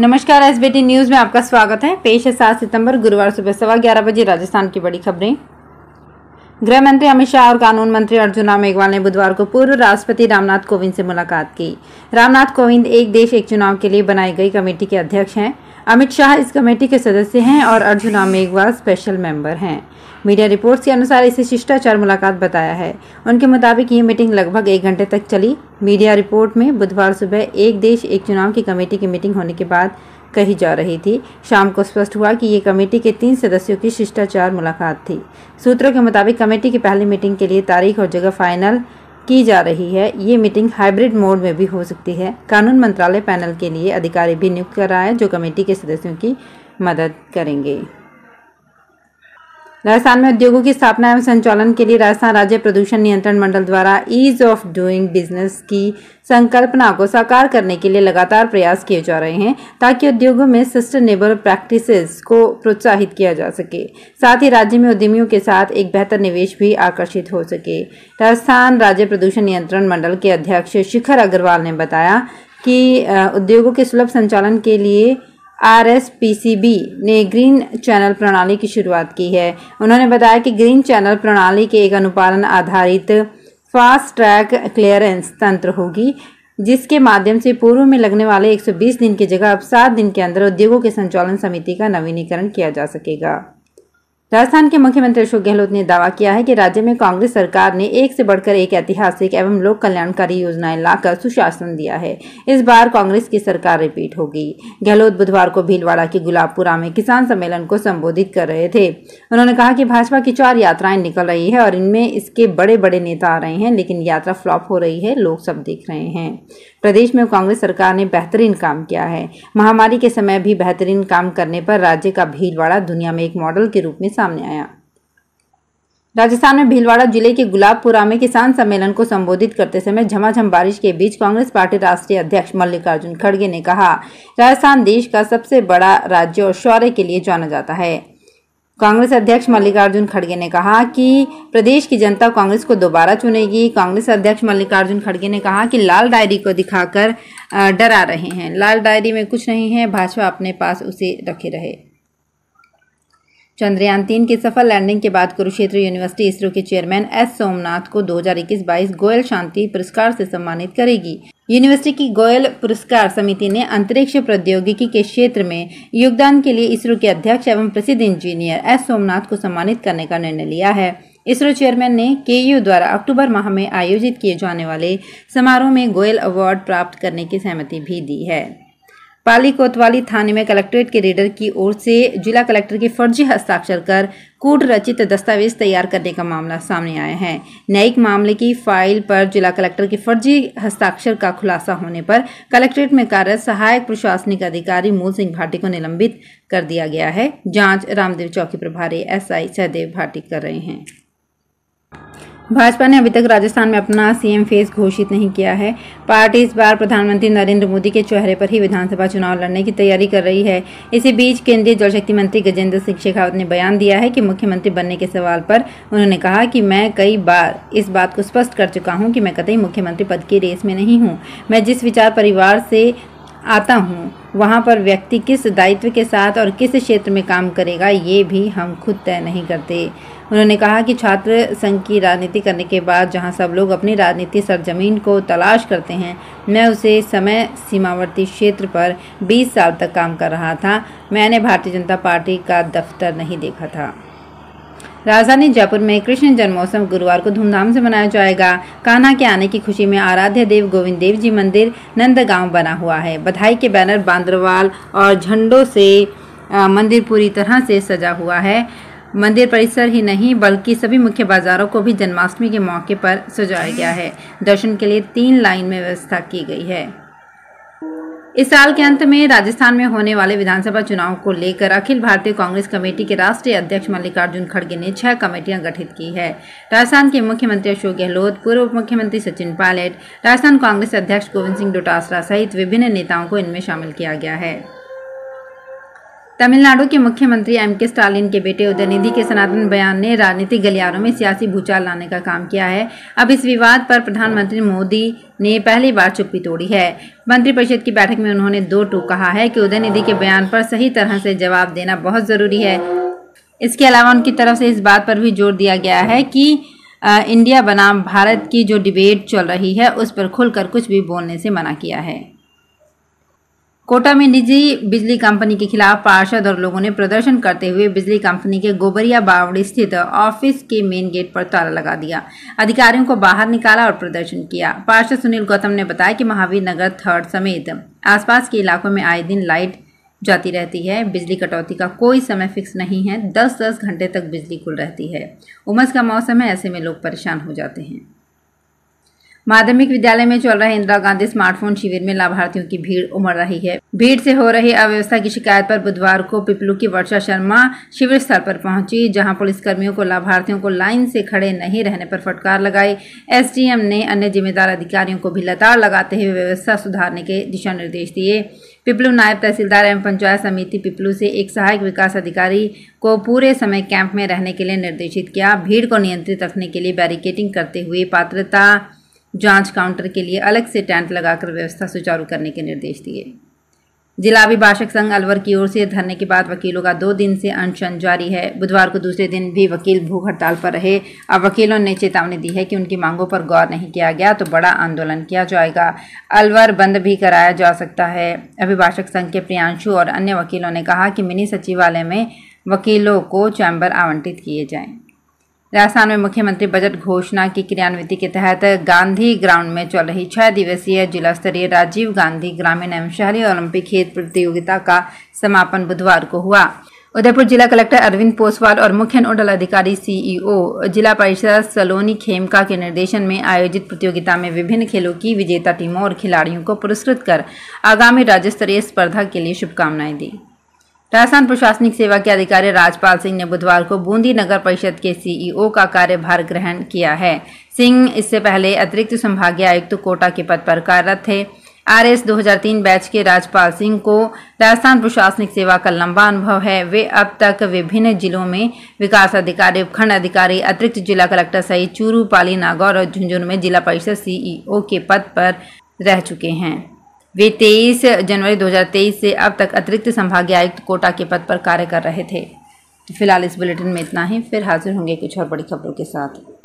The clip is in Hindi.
नमस्कार, एसबीटी न्यूज़ में आपका स्वागत है। पेश है 7 सितंबर गुरुवार सुबह 11:15 बजे राजस्थान की बड़ी खबरें। गृह मंत्री अमित शाह और कानून मंत्री अर्जुन राम मेघवाल ने बुधवार को पूर्व राष्ट्रपति रामनाथ कोविंद से मुलाकात की। रामनाथ कोविंद एक देश एक चुनाव के लिए बनाई गई कमेटी के अध्यक्ष हैं। अमित शाह इस कमेटी के सदस्य हैं और अर्जुन राम मेघवाल स्पेशल मेंबर हैं। मीडिया रिपोर्ट्स के अनुसार इसे शिष्टाचार मुलाकात बताया है। उनके मुताबिक ये मीटिंग लगभग 1 घंटे तक चली। मीडिया रिपोर्ट में बुधवार सुबह एक देश एक चुनाव की कमेटी की मीटिंग होने के बाद कही जा रही थी। शाम को स्पष्ट हुआ कि ये कमेटी के 3 सदस्यों की शिष्टाचार मुलाकात थी। सूत्रों के मुताबिक कमेटी की पहली मीटिंग के लिए तारीख और जगह फाइनल की जा रही है। ये मीटिंग हाइब्रिड मोड में भी हो सकती है। कानून मंत्रालय पैनल के लिए अधिकारी भी नियुक्त कर रहा है जो कमेटी के सदस्यों की मदद करेंगे। राजस्थान में उद्योगों की स्थापना एवं संचालन के लिए राजस्थान राज्य प्रदूषण नियंत्रण मंडल द्वारा ईज ऑफ डूइंग बिजनेस की संकल्पना को साकार करने के लिए लगातार प्रयास किए जा रहे हैं ताकि उद्योगों में सस्टेनेबल प्रैक्टिसेस को प्रोत्साहित किया जा सके। साथ ही राज्य में उद्यमियों के साथ एक बेहतर निवेश भी आकर्षित हो सके। राजस्थान राज्य प्रदूषण नियंत्रण मंडल के अध्यक्ष शिखर अग्रवाल ने बताया कि उद्योगों के सुलभ संचालन के लिए RSPCB ने ग्रीन चैनल प्रणाली की शुरुआत की है। उन्होंने बताया कि ग्रीन चैनल प्रणाली के एक अनुपालन आधारित फास्ट ट्रैक क्लियरेंस तंत्र होगी, जिसके माध्यम से पूर्व में लगने वाले 120 दिन की जगह अब 7 दिन के अंदर उद्योगों के संचालन समिति का नवीनीकरण किया जा सकेगा। राजस्थान के मुख्यमंत्री अशोक गहलोत ने दावा किया है कि राज्य में कांग्रेस सरकार ने एक से बढ़कर एक ऐतिहासिक एवं लोक कल्याणकारी योजनाएं लाकर सुशासन दिया है। इस बार कांग्रेस की सरकार रिपीट होगी। गहलोत बुधवार को भीलवाड़ा के गुलाबपुरा में किसान सम्मेलन को संबोधित कर रहे थे। उन्होंने कहा कि भाजपा की 4 यात्राएं निकल रही है और इनमें इसके बड़े बड़े नेता आ रहे हैं, लेकिन यात्रा फ्लॉप हो रही है। लोग सब देख रहे हैं। प्रदेश में कांग्रेस सरकार ने बेहतरीन काम किया है। महामारी के समय भी बेहतरीन काम करने पर राज्य का भीलवाड़ा दुनिया में एक मॉडल के रूप में सामने आया। राजस्थान में भीलवाड़ा जिले के गुलाबपुरा में किसान सम्मेलन को संबोधित करते समय झमाझम बारिश के बीच कांग्रेस पार्टी राष्ट्रीय अध्यक्ष मल्लिकार्जुन खड़गे ने कहा, राजस्थान देश का सबसे बड़ा राज्य और शौर्य के लिए जाना जाता है। कांग्रेस अध्यक्ष मल्लिकार्जुन खड़गे ने कहा कि प्रदेश की जनता कांग्रेस को दोबारा चुनेगी। कांग्रेस अध्यक्ष मल्लिकार्जुन खड़गे ने कहा कि लाल डायरी को दिखाकर डरा रहे हैं। लाल डायरी में कुछ नहीं है, भाजपा अपने पास उसे रखे रहे। चंद्रयान 3 के सफल लैंडिंग के बाद कुरुक्षेत्र यूनिवर्सिटी इसरो के चेयरमैन एस सोमनाथ को 2021-22 गोयल शांति पुरस्कार से सम्मानित करेगी। यूनिवर्सिटी की गोयल पुरस्कार समिति ने अंतरिक्ष प्रौद्योगिकी के क्षेत्र में योगदान के लिए इसरो के अध्यक्ष एवं प्रसिद्ध इंजीनियर एस सोमनाथ को सम्मानित करने का निर्णय लिया है। इसरो चेयरमैन ने KU द्वारा अक्टूबर माह में आयोजित किए जाने वाले समारोह में गोयल अवार्ड प्राप्त करने की सहमति भी दी है। पाली कोतवाली थाने में कलेक्ट्रेट के रेडर की ओर से जिला कलेक्टर के फर्जी हस्ताक्षर कर कूट रचित दस्तावेज तैयार करने का मामला सामने आया है। न्यायिक मामले की फाइल पर जिला कलेक्टर के फर्जी हस्ताक्षर का खुलासा होने पर कलेक्ट्रेट में कार्यरत सहायक प्रशासनिक अधिकारी मूल सिंह भाटी को निलंबित कर दिया गया है। जांच रामदेव चौकी प्रभारी SI सहदेव भाटी कर रहे हैं। भाजपा ने अभी तक राजस्थान में अपना CM फेस घोषित नहीं किया है। पार्टी इस बार प्रधानमंत्री नरेंद्र मोदी के चेहरे पर ही विधानसभा चुनाव लड़ने की तैयारी कर रही है। इसी बीच केंद्रीय जल शक्ति मंत्री गजेंद्र सिंह शेखावत ने बयान दिया है कि मुख्यमंत्री बनने के सवाल पर उन्होंने कहा कि मैं कई बार इस बात को स्पष्ट कर चुका हूँ कि मैं कतई मुख्यमंत्री पद की रेस में नहीं हूँ। मैं जिस विचार परिवार से आता हूँ वहाँ पर व्यक्ति किस दायित्व के साथ और किस क्षेत्र में काम करेगा ये भी हम खुद तय नहीं करते। उन्होंने कहा कि छात्र संघ की राजनीति करने के बाद जहां सब लोग अपनी राजनीति सरजमीन को तलाश करते हैं, मैं उसे समय सीमावर्ती क्षेत्र पर 20 साल तक काम कर रहा था। मैंने भारतीय जनता पार्टी का दफ्तर नहीं देखा था। राजधानी जयपुर में कृष्ण जन्मोत्सव गुरुवार को धूमधाम से मनाया जाएगा। कान्हा के आने की खुशी में आराध्य देव गोविंद देव जी मंदिर नंदगांव बना हुआ है। बधाई के बैनर, बांद्रवाल और झंडों से मंदिर पूरी तरह से सजा हुआ है। मंदिर परिसर ही नहीं बल्कि सभी मुख्य बाजारों को भी जन्माष्टमी के मौके पर सजाया गया है। दर्शन के लिए 3 लाइन में व्यवस्था की गई है। इस साल के अंत में राजस्थान में होने वाले विधानसभा चुनाव को लेकर अखिल भारतीय कांग्रेस कमेटी के राष्ट्रीय अध्यक्ष मल्लिकार्जुन खड़गे ने 6 कमेटियां गठित की है। राजस्थान के मुख्यमंत्री अशोक गहलोत, पूर्व उप मुख्यमंत्री सचिन पायलट, राजस्थान कांग्रेस अध्यक्ष गोविंद सिंह डोटासरा सहित विभिन्न नेताओं को इनमें शामिल किया गया है। तमिलनाडु के मुख्यमंत्री एमके स्टालिन के बेटे उदयनिधि के सनातन बयान ने राजनीतिक गलियारों में सियासी भूचाल लाने का काम किया है। अब इस विवाद पर प्रधानमंत्री मोदी ने पहली बार चुप्पी तोड़ी है। मंत्रिपरिषद की बैठक में उन्होंने दो टूक कहा है कि उदयनिधि के बयान पर सही तरह से जवाब देना बहुत ज़रूरी है। इसके अलावा उनकी तरफ से इस बात पर भी जोर दिया गया है कि इंडिया बनाम भारत की जो डिबेट चल रही है उस पर खुलकर कुछ भी बोलने से मना किया है। कोटा में निजी बिजली कंपनी के खिलाफ पार्षद और लोगों ने प्रदर्शन करते हुए बिजली कंपनी के गोबरिया बावड़ी स्थित ऑफिस के मेन गेट पर ताला लगा दिया, अधिकारियों को बाहर निकाला और प्रदर्शन किया। पार्षद सुनील गौतम ने बताया कि महावीर नगर 3rd समेत आसपास के इलाकों में आए दिन लाइट जाती रहती है। बिजली कटौती का कोई समय फिक्स नहीं है, 10-10 घंटे तक बिजली गुल रहती है। उमस का मौसम है, ऐसे में लोग परेशान हो जाते हैं। माध्यमिक विद्यालय में चल रहे इंदिरा गांधी स्मार्टफोन शिविर में लाभार्थियों की भीड़ उमड़ रही है। भीड़ से हो रही अव्यवस्था की शिकायत पर बुधवार को पिपलू की वर्षा शर्मा शिविर स्थल पर पहुंची, जहां पुलिसकर्मियों को लाभार्थियों को लाइन से खड़े नहीं रहने पर फटकार लगाई। एसडीएम ने अन्य जिम्मेदार अधिकारियों को भी लगातार लगाते हुए व्यवस्था सुधारने के दिशा निर्देश दिए। पिपलू नायब तहसीलदार एवं पंचायत समिति पिपलू से एक सहायक विकास अधिकारी को पूरे समय कैंप में रहने के लिए निर्देशित किया। भीड़ को नियंत्रित रखने के लिए बैरिकेडिंग करते हुए पात्रता जांच काउंटर के लिए अलग से टेंट लगाकर व्यवस्था सुचारू करने के निर्देश दिए। जिला अभिभाषक संघ अलवर की ओर से धरने के बाद वकीलों का 2 दिन से अनशन जारी है। बुधवार को दूसरे दिन भी वकील भूख हड़ताल पर रहे। अब वकीलों ने चेतावनी दी है कि उनकी मांगों पर गौर नहीं किया गया तो बड़ा आंदोलन किया जाएगा। अलवर बंद भी कराया जा सकता है। अभिभाषक संघ के प्रियांशु और अन्य वकीलों ने कहा कि मिनी सचिवालय में वकीलों को चैम्बर आवंटित किए जाएँ। राजस्थान में मुख्यमंत्री बजट घोषणा की क्रियान्विति के तहत गांधी ग्राउंड में चल रही 6 दिवसीय जिला स्तरीय राजीव गांधी ग्रामीण एवं शहरी ओलंपिक खेल प्रतियोगिता का समापन बुधवार को हुआ। उदयपुर जिला कलेक्टर अरविंद पोसवाल और मुख्य नोडल अधिकारी सीईओ जिला परिषद सलोनी खेमका के निर्देशन में आयोजित प्रतियोगिता में विभिन्न खेलों की विजेता टीमों और खिलाड़ियों को पुरस्कृत कर आगामी राज्य स्तरीय स्पर्धा के लिए शुभकामनाएं दी। राजस्थान प्रशासनिक सेवा के अधिकारी राजपाल सिंह ने बुधवार को बूंदी नगर परिषद के सीईओ का कार्यभार ग्रहण किया है। सिंह इससे पहले अतिरिक्त संभागीय आयुक्त कोटा के पद पर कार्यरत थे। आरएस 2003 बैच के राजपाल सिंह को राजस्थान प्रशासनिक सेवा का लंबा अनुभव है। वे अब तक विभिन्न जिलों में विकास अधिकारी, उपखंड अधिकारी, अतिरिक्त जिला कलेक्टर सहित चूरू, पाली, नागौर और झुंझुनू में जिला परिषद सीईओ के पद पर रह चुके हैं। वे 23 जनवरी 2023 से अब तक अतिरिक्त संभागीय आयुक्त कोटा के पद पर कार्य कर रहे थे। फिलहाल इस बुलेटिन में इतना ही, फिर हाजिर होंगे कुछ और बड़ी खबरों के साथ।